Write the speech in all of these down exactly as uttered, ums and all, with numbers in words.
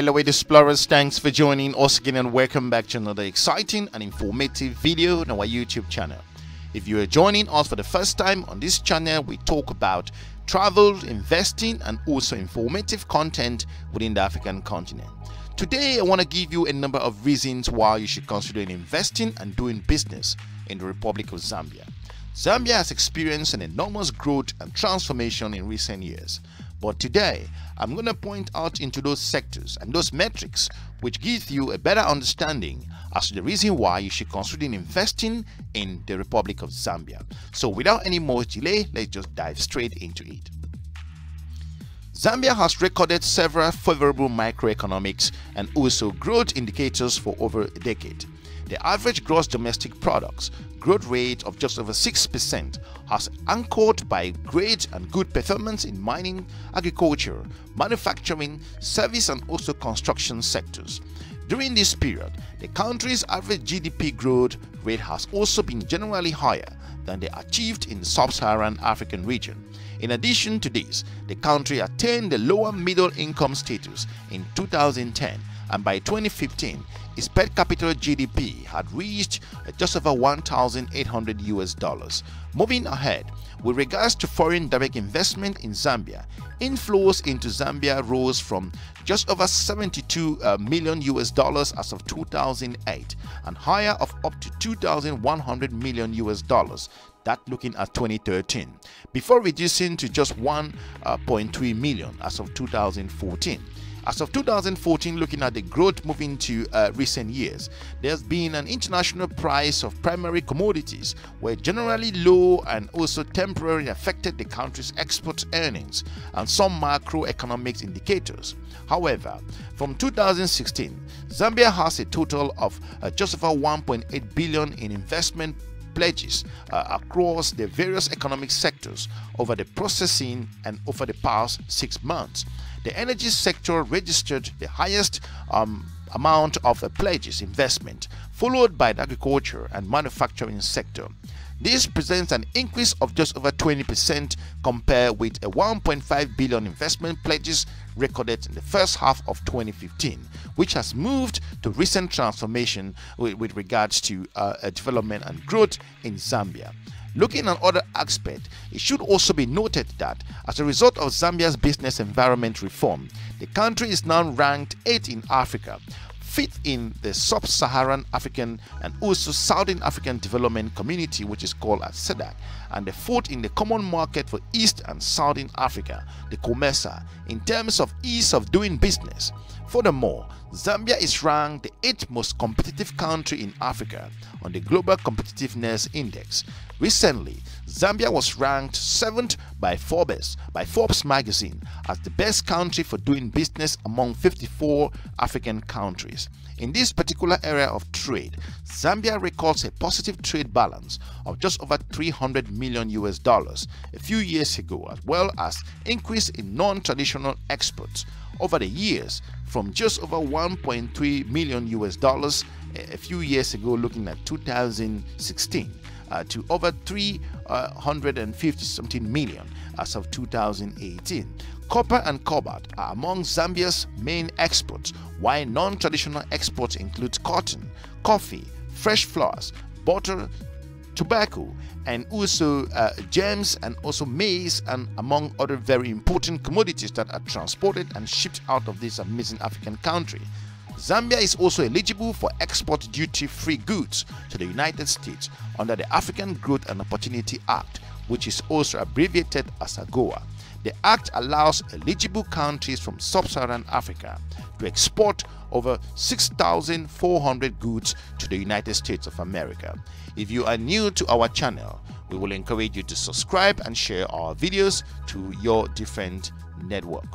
Hello explorers, thanks for joining us again and welcome back to another exciting and informative video on our YouTube channel. If you are joining us for the first time on this channel, we talk about travel, investing and also informative content within the African continent. Today I want to give you a number of reasons why you should consider investing and doing business in the Republic of Zambia. Zambia has experienced an enormous growth and transformation in recent years. But today, I'm going to point out into those sectors and those metrics which gives you a better understanding as to the reason why you should consider investing in the Republic of Zambia. So without any more delay, let's just dive straight into it. Zambia has recorded several favorable microeconomics and also growth indicators for over a decade. The average gross domestic products growth rate of just over six percent has anchored by great and good performance in mining, agriculture, manufacturing, service and also construction sectors. During this period, the country's average G D P growth rate has also been generally higher than they achieved in the sub-Saharan African region. In addition to this, the country attained the lower middle income status in two thousand ten. And by twenty fifteen, its per capita G D P had reached just over one thousand eight hundred U S dollars. Moving ahead, with regards to foreign direct investment in Zambia, inflows into Zambia rose from just over seventy-two million U S dollars as of two thousand eight and higher of up to two thousand one hundred million U S dollars. That looking at twenty thirteen, before reducing to just one point three million as of two thousand fourteen. As of two thousand fourteen, looking at the growth moving to uh, recent years, there's been an international price of primary commodities were generally low and also temporarily affected the country's export earnings and some macroeconomic indicators. However, from two thousand sixteen, Zambia has a total of uh, just over one point eight billion in investment pledges uh, across the various economic sectors over the processing and over the past six months. The energy sector registered the highest um, amount of uh, pledges investment, followed by the agriculture and manufacturing sector. This presents an increase of just over twenty percent compared with a one point five billion investment pledges recorded in the first half of twenty fifteen, which has moved to recent transformation with, with regards to uh, development and growth in Zambia. Looking at other aspects, it should also be noted that as a result of Zambia's business environment reform, the country is now ranked eighth in Africa, fifth in the sub-Saharan African and also Southern African Development Community, which is called as SADC, and the fourth in the Common Market for East and Southern Africa, the COMESA, in terms of ease of doing business. Furthermore, Zambia is ranked the eighth most competitive country in Africa on the Global Competitiveness Index. Recently, Zambia was ranked seventh by Forbes, by Forbes magazine as the best country for doing business among fifty-four African countries. In this particular area of trade, Zambia records a positive trade balance of just over three hundred million U S dollars a few years ago, as well as increase in non-traditional exports over the years from just over one point three million U S dollars a few years ago, looking at two thousand sixteen, uh, to over three hundred fifty something million as of two thousand eighteen. Copper and cobalt are among Zambia's main exports, while non-traditional exports include cotton, coffee, fresh flowers, butter, tobacco and also uh, gems and also maize, and among other very important commodities that are transported and shipped out of this amazing African country. Zambia is also eligible for export duty-free goods to the United States under the African Growth and Opportunity Act, which is also abbreviated as AGOA. The Act allows eligible countries from sub-Saharan Africa to export over six thousand four hundred goods to the United States of America. If you are new to our channel, we will encourage you to subscribe and share our videos to your different network.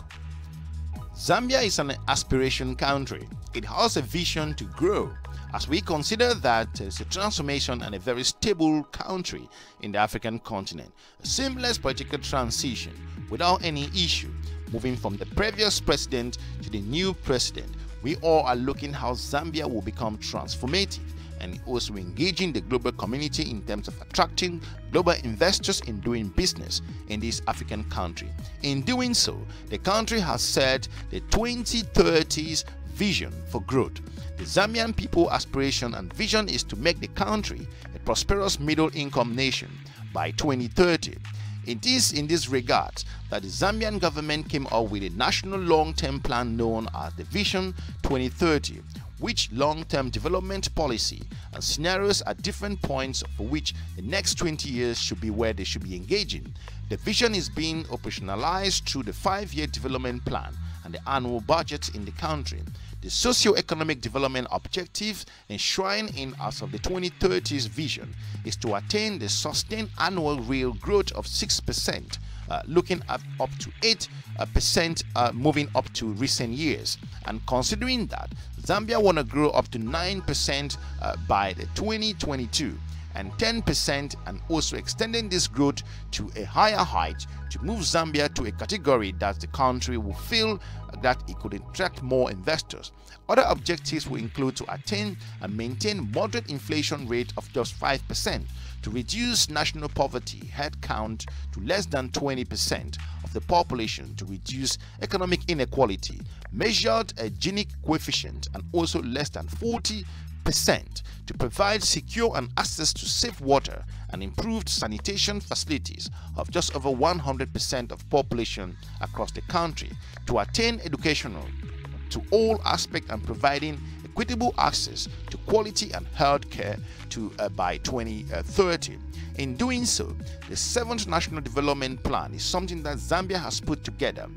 Zambia is an aspiration country. It has a vision to grow, as we consider that it's a transformation and a very stable country in the African continent. A seamless political transition without any issue, moving from the previous president to the new president. We all are looking how Zambia will become transformative and also engaging the global community in terms of attracting global investors in doing business in this African country. In doing so, the country has set the twenty thirties vision for growth. The Zambian people's aspiration and vision is to make the country a prosperous middle-income nation by twenty thirty. It is in this regard that the Zambian government came up with a national long-term plan known as the Vision twenty thirty, which long-term development policy and scenarios at different points for which the next twenty years should be where they should be engaging. The vision is being operationalized through the five-year development plan and the annual budget in the country. The socio-economic development objectives enshrined in as of the twenty thirties vision is to attain the sustained annual real growth of six percent, uh, looking at up to eight percent uh, moving up to recent years. And considering that, Zambia want to grow up to nine percent uh, by the twenty twenty-two and ten percent, and also extending this growth to a higher height to move Zambia to a category that the country will feel that it could attract more investors. Other objectives will include to attain and maintain moderate inflation rate of just five percent, to reduce national poverty headcount to less than twenty percent of the population, to reduce economic inequality, measured a Gini coefficient and also less than forty percent, to provide secure and access to safe water and improved sanitation facilities of just over one hundred percent of population across the country, to attain educational to all aspects and providing equitable access to quality and health care to uh, by twenty thirty. In doing so, the seventh National Development Plan is something that Zambia has put together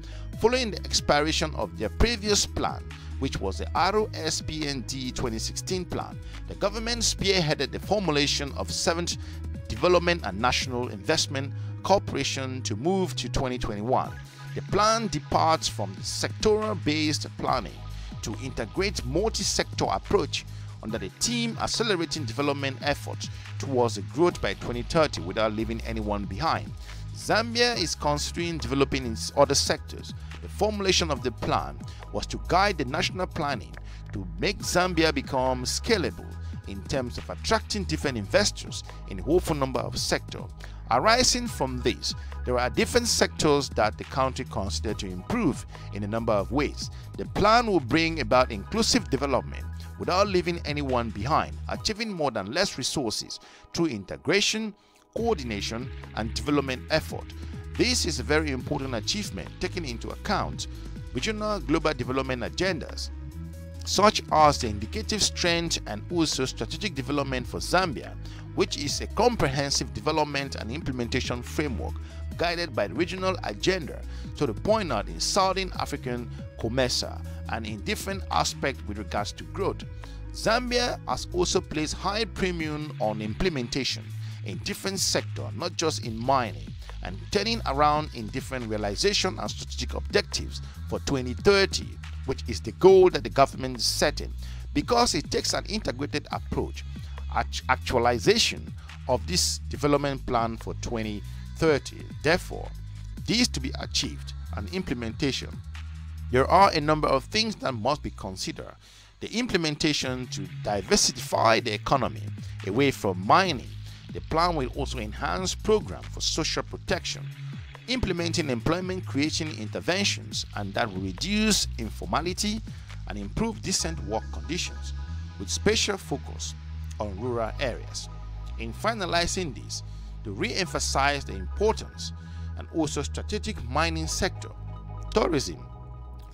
following the expiration of their previous plan, which was the R O S P N D twenty sixteen plan. The government spearheaded the formulation of seventh Development and National Investment Corporation to move to twenty twenty-one. The plan departs from the sectoral-based planning to integrate multi-sector approach under the theme accelerating development efforts towards the growth by twenty thirty without leaving anyone behind. Zambia is considering developing in other sectors. The formulation of the plan was to guide the national planning to make Zambia become scalable in terms of attracting different investors in a whole number of sectors. Arising from this, there are different sectors that the country considers to improve in a number of ways. The plan will bring about inclusive development without leaving anyone behind, achieving more than less resources through integration, coordination and development effort. This is a very important achievement taking into account regional global development agendas, such as the indicative strength and also strategic development for Zambia, which is a comprehensive development and implementation framework guided by the regional agenda to the point out in Southern African COMESA and in different aspects with regards to growth. Zambia has also placed high premium on implementation in different sectors, not just in mining, and turning around in different realization and strategic objectives for twenty thirty, which is the goal that the government is setting, because it takes an integrated approach, actualization of this development plan for twenty thirty. Therefore, these to be achieved and implementation, there are a number of things that must be considered. The implementation to diversify the economy away from mining. The plan will also enhance programs for social protection, implementing employment creating interventions, and that will reduce informality and improve decent work conditions with special focus on rural areas. In finalizing this, to re-emphasize the importance and also strategic mining sector, tourism,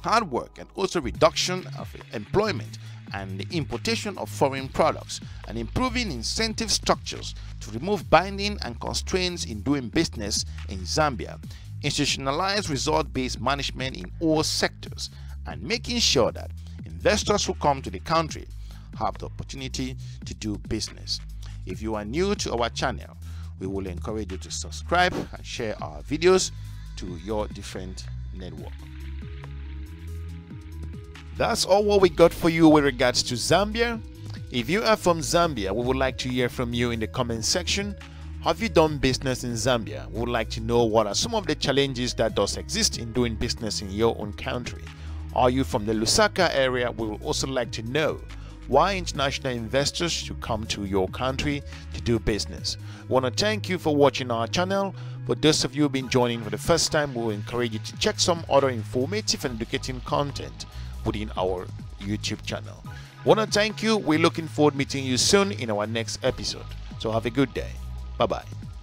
hard work, and also reduction of employment and the importation of foreign products, and improving incentive structures to remove binding and constraints in doing business in Zambia, institutionalize result-based management in all sectors, and making sure that investors who come to the country have the opportunity to do business. If you are new to our channel, we will encourage you to subscribe and share our videos to your different network. That's all what we got for you with regards to Zambia. If you are from Zambia, we would like to hear from you in the comment section. Have you done business in Zambia? We would like to know what are some of the challenges that does exist in doing business in your own country. Are you from the Lusaka area? We would also like to know. why international investors should come to your country to do business. We want to thank you for watching our channel. For those of you who've been joining for the first time, we'll encourage you to check some other informative and educating content within our YouTube channel. We want to thank you. We're looking forward to meeting you soon in our next episode. So have a good day. Bye-bye.